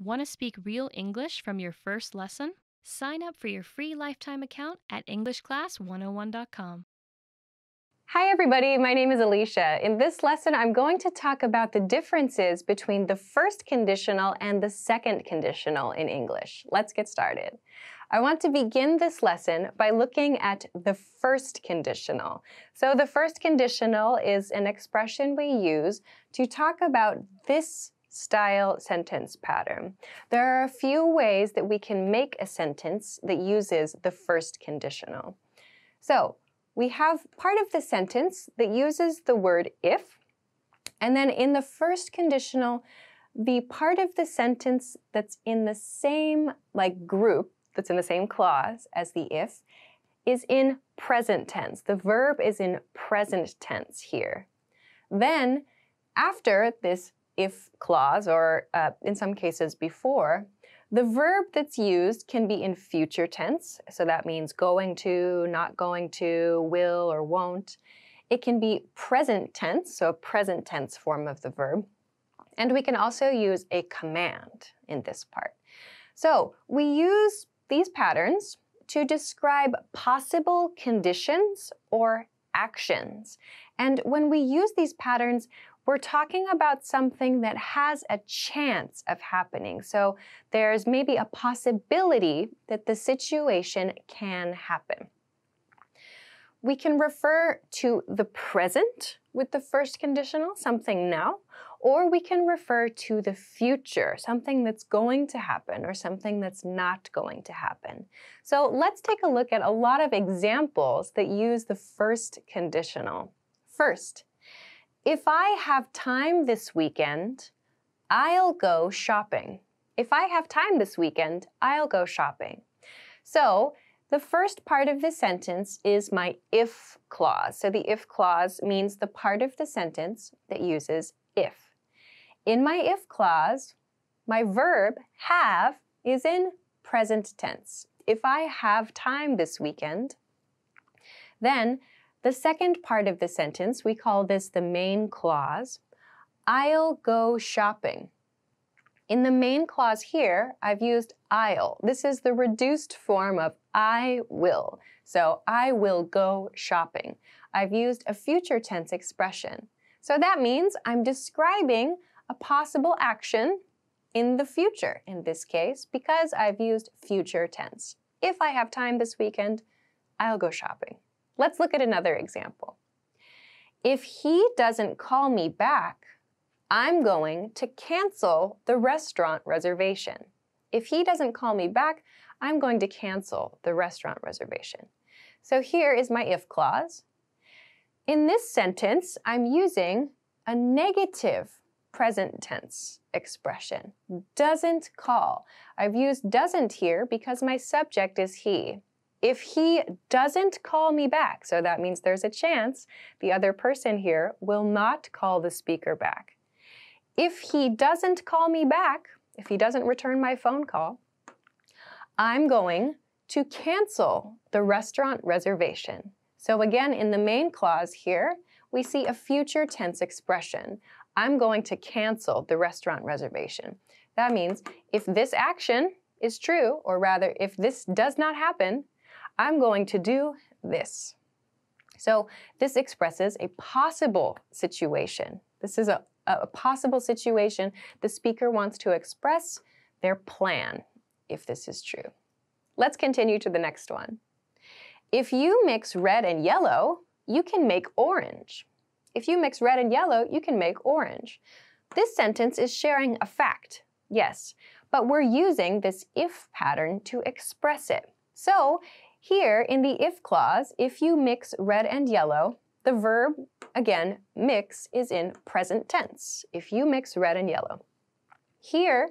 Want to speak real English from your first lesson? Sign up for your free lifetime account at EnglishClass101.com. Hi everybody, my name is Alicia. In this lesson, I'm going to talk about the differences between the first conditional and the second conditional in English. Let's get started. I want to begin this lesson by looking at the first conditional. So the first conditional is an expression we use to talk about this style sentence pattern. There are a few ways that we can make a sentence that uses the first conditional. So we have part of the sentence that uses the word if, and then in the first conditional, the part of the sentence that's in the same group, that's in the same clause as the if, is in present tense. The verb is in present tense here. Then after this if clause, or in some cases before, the verb that's used can be in future tense. So that means going to, not going to, will or won't. It can be present tense, so a present tense form of the verb. And we can also use a command in this part. So we use these patterns to describe possible conditions or actions. And when we use these patterns, we're talking about something that has a chance of happening. So there's maybe a possibility that the situation can happen. We can refer to the present with the first conditional, something now, or we can refer to the future, something that's going to happen or something that's not going to happen. So let's take a look at a lot of examples that use the first conditional. First, if I have time this weekend, I'll go shopping. If I have time this weekend, I'll go shopping. So the first part of the sentence is my if clause. So the if clause means the part of the sentence that uses if. In my if clause, my verb have is in present tense. If I have time this weekend, then the second part of the sentence, we call this the main clause, I'll go shopping. In the main clause here, I've used I'll. This is the reduced form of I will. So I will go shopping. I've used a future tense expression. So that means I'm describing a possible action in the future, in this case, because I've used future tense. If I have time this weekend, I'll go shopping. Let's look at another example. If he doesn't call me back, I'm going to cancel the restaurant reservation. If he doesn't call me back, I'm going to cancel the restaurant reservation. So here is my if clause. In this sentence, I'm using a negative present tense expression, doesn't call. I've used doesn't here because my subject is he. If he doesn't call me back, so that means there's a chance the other person here will not call the speaker back. If he doesn't call me back, if he doesn't return my phone call, I'm going to cancel the restaurant reservation. So again, in the main clause here, we see a future tense expression. I'm going to cancel the restaurant reservation. That means if this action is true, or rather, if this does not happen, I'm going to do this. So this expresses a possible situation. This is a possible situation. The speaker wants to express their plan, if this is true. Let's continue to the next one. If you mix red and yellow, you can make orange. If you mix red and yellow, you can make orange. This sentence is sharing a fact, yes, but we're using this if pattern to express it. So here in the if clause, if you mix red and yellow, the verb, again, mix is in present tense. If you mix red and yellow. Here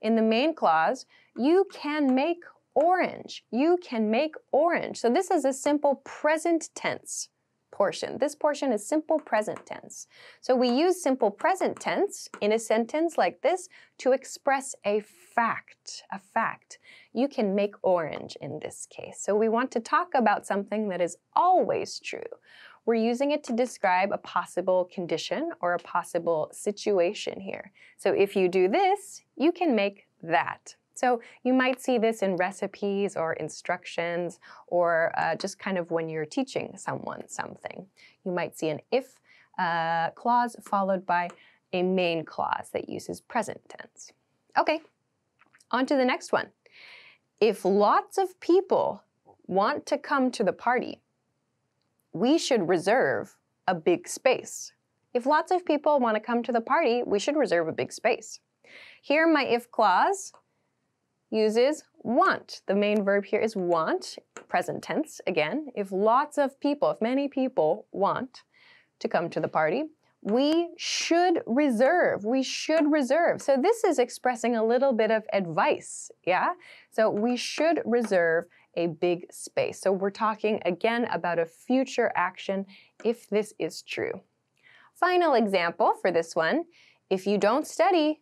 in the main clause, you can make orange. You can make orange. So this is a simple present tense portion. This portion is simple present tense. So we use simple present tense in a sentence like this to express a fact, a fact. You can make orange in this case. So we want to talk about something that is always true. We're using it to describe a possible condition or a possible situation here. So if you do this, you can make that. So you might see this in recipes or instructions or just kind of when you're teaching someone something. You might see an if clause followed by a main clause that uses present tense. Okay, on to the next one. If lots of people want to come to the party, we should reserve a big space. If lots of people want to come to the party, we should reserve a big space. Here, my if clause uses want. The main verb here is want, present tense again. If lots of people, if many people want to come to the party, we should reserve, we should reserve. So this is expressing a little bit of advice, yeah? So we should reserve a big space. So we're talking again about a future action if this is true. Final example for this one, if you don't study,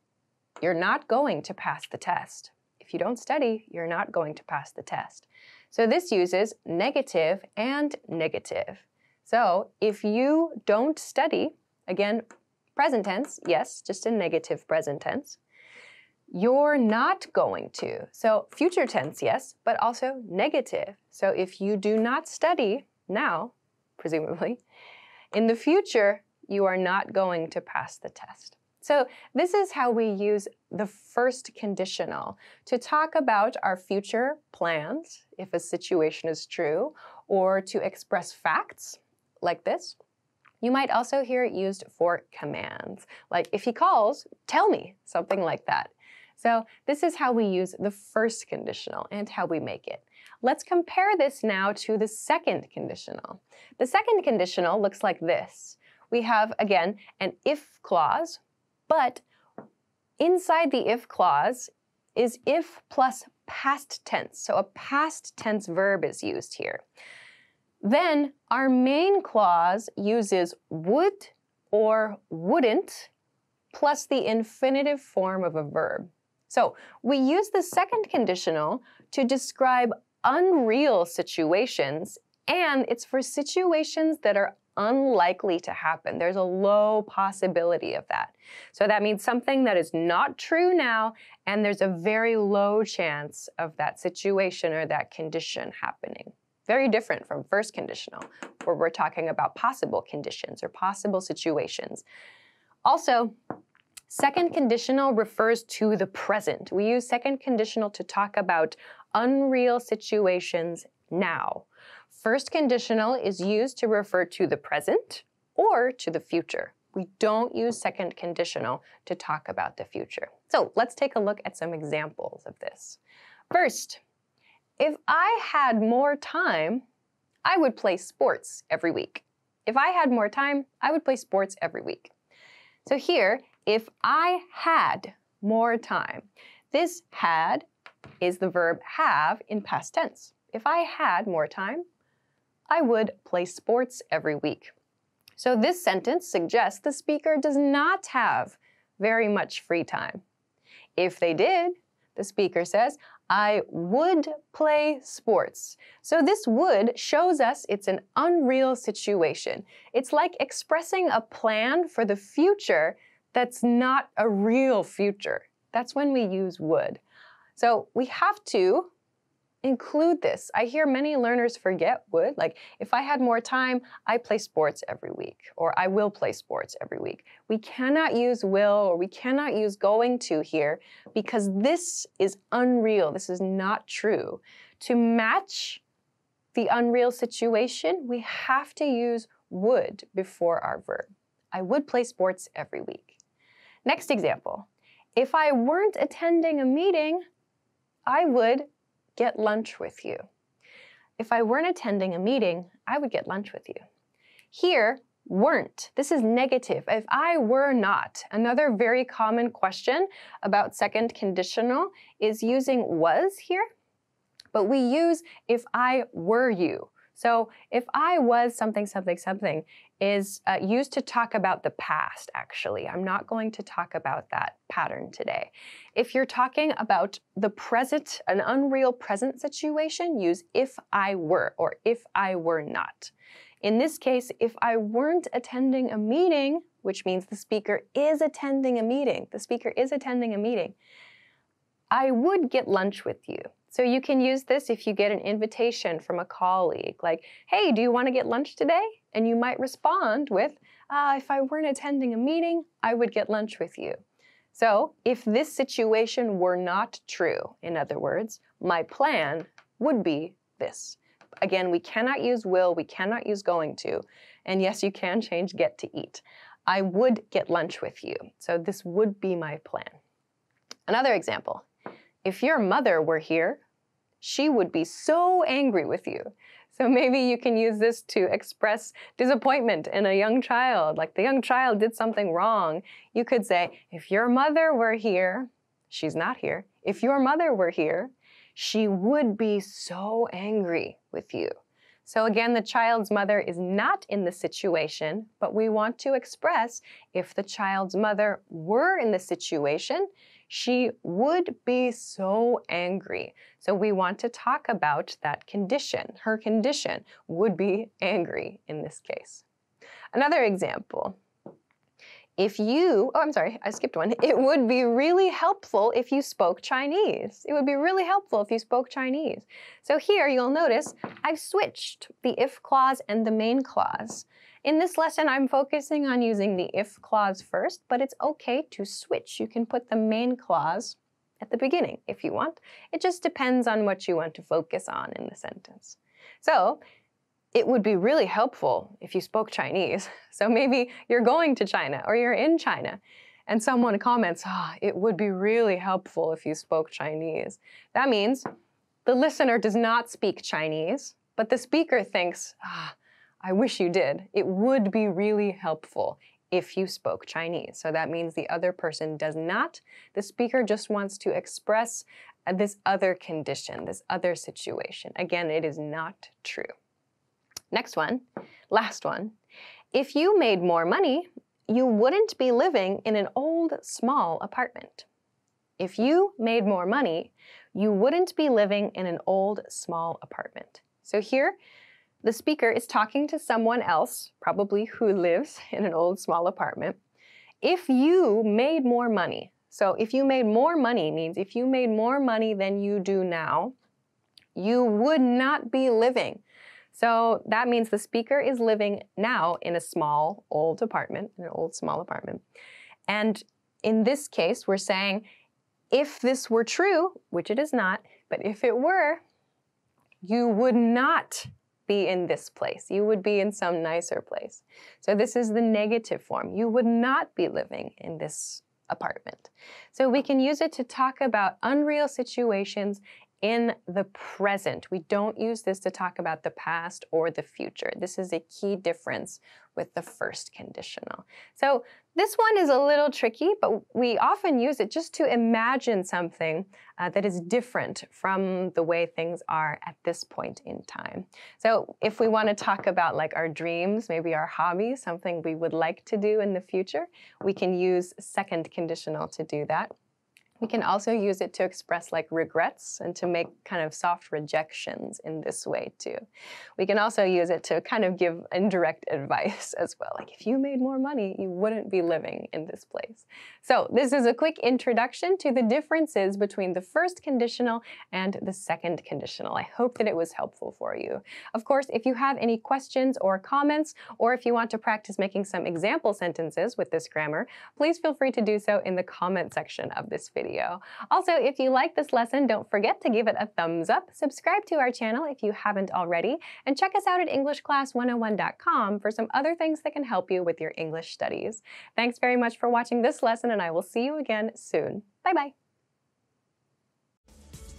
you're not going to pass the test. If you don't study, you're not going to pass the test. So this uses negative and negative. So if you don't study, again, present tense, yes, just in negative present tense, you're not going to. So future tense, yes, but also negative. So if you do not study now, presumably, in the future, you are not going to pass the test. So this is how we use the first conditional to talk about our future plans, if a situation is true, or to express facts like this. You might also hear it used for commands, like if he calls, tell me, something like that. So this is how we use the first conditional and how we make it. Let's compare this now to the second conditional. The second conditional looks like this. We have, again, an if clause, but inside the if clause is if plus past tense. So a past tense verb is used here. Then our main clause uses would or wouldn't plus the infinitive form of a verb. So we use the second conditional to describe unreal situations, and it's for situations that are unlikely to happen. There's a low possibility of that. So that means something that is not true now, and there's a very low chance of that situation or that condition happening. Very different from first conditional, where we're talking about possible conditions or possible situations. Also, second conditional refers to the present. We use second conditional to talk about unreal situations now. First conditional is used to refer to the present or to the future. We don't use second conditional to talk about the future. So let's take a look at some examples of this. First, if I had more time, I would play sports every week. If I had more time, I would play sports every week. So here, if I had more time, this had is the verb have in past tense. If I had more time, I would play sports every week. So this sentence suggests the speaker does not have very much free time. If they did, the speaker says, I would play sports. So this would shows us it's an unreal situation. It's like expressing a plan for the future that's not a real future. That's when we use would. So we have to include this. I hear many learners forget would, like if I had more time, I play sports every week, or I will play sports every week. We cannot use will or we cannot use going to here because this is unreal. This is not true. To match the unreal situation, we have to use would before our verb. I would play sports every week. Next example, if I weren't attending a meeting, I would get lunch with you. If I weren't attending a meeting, I would get lunch with you. Here, weren't, this is negative. If I were not, another very common question about second conditional is using was here, but we use if I were you. So if I was something, something, something is used to talk about the past, actually. I'm not going to talk about that pattern today. If you're talking about the present, an unreal present situation, use if I were or if I were not. In this case, if I weren't attending a meeting, which means the speaker is attending a meeting, I would get lunch with you. So you can use this if you get an invitation from a colleague, like, hey, do you want to get lunch today? And you might respond with, if I weren't attending a meeting, I would get lunch with you. So if this situation were not true, in other words, my plan would be this. Again, we cannot use will, we cannot use going to. And yes, you can change get to eat. I would get lunch with you. So this would be my plan. Another example. If your mother were here, she would be so angry with you. So maybe you can use this to express disappointment in a young child, like the young child did something wrong. You could say, if your mother were here, she's not here. If your mother were here, she would be so angry with you. So again, the child's mother is not in the situation, but we want to express if the child's mother were in the situation, she would be so angry. So we want to talk about that condition. Her condition would be angry in this case. Another example. If you, oh, I'm sorry, I skipped one. It would be really helpful if you spoke Chinese. It would be really helpful if you spoke Chinese. So here you'll notice I've switched the if clause and the main clause. In this lesson, I'm focusing on using the if clause first, but it's okay to switch. You can put the main clause at the beginning if you want. It just depends on what you want to focus on in the sentence. So, it would be really helpful if you spoke Chinese. So maybe you're going to China or you're in China and someone comments, it would be really helpful if you spoke Chinese. That means the listener does not speak Chinese, but the speaker thinks, I wish you did. It would be really helpful if you spoke Chinese. So that means the other person does not. The speaker just wants to express this other condition, this other situation. Again, it is not true. Next one, last one. If you made more money, you wouldn't be living in an old, small apartment. If you made more money, you wouldn't be living in an old, small apartment. So here, the speaker is talking to someone else, probably who lives in an old, small apartment. If you made more money, so if you made more money means if you made more money than you do now, you would not be living. So that means the speaker is living now in a small, old apartment, in an old, small apartment. And in this case, we're saying, if this were true, which it is not, but if it were, you would not be in this place. You would be in some nicer place. So this is the negative form. You would not be living in this apartment. So we can use it to talk about unreal situations in the present. We don't use this to talk about the past or the future. This is a key difference with the first conditional. So this one is a little tricky, but we often use it just to imagine something that is different from the way things are at this point in time. So if we want to talk about like our dreams, maybe our hobbies, something we would like to do in the future, we can use second conditional to do that. We can also use it to express like regrets and to make kind of soft rejections in this way too. We can also use it to kind of give indirect advice as well. Like if you made more money, you wouldn't be living in this place. So this is a quick introduction to the differences between the first conditional and the second conditional. I hope that it was helpful for you. Of course, if you have any questions or comments, or if you want to practice making some example sentences with this grammar, please feel free to do so in the comment section of this video. Also, if you like this lesson, don't forget to give it a thumbs up, subscribe to our channel if you haven't already, and check us out at EnglishClass101.com for some other things that can help you with your English studies. Thanks very much for watching this lesson, and I will see you again soon. Bye-bye!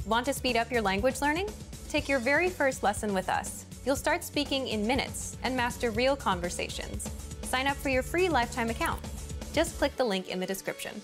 Want to speed up your language learning? Take your very first lesson with us. You'll start speaking in minutes and master real conversations. Sign up for your free lifetime account. Just click the link in the description.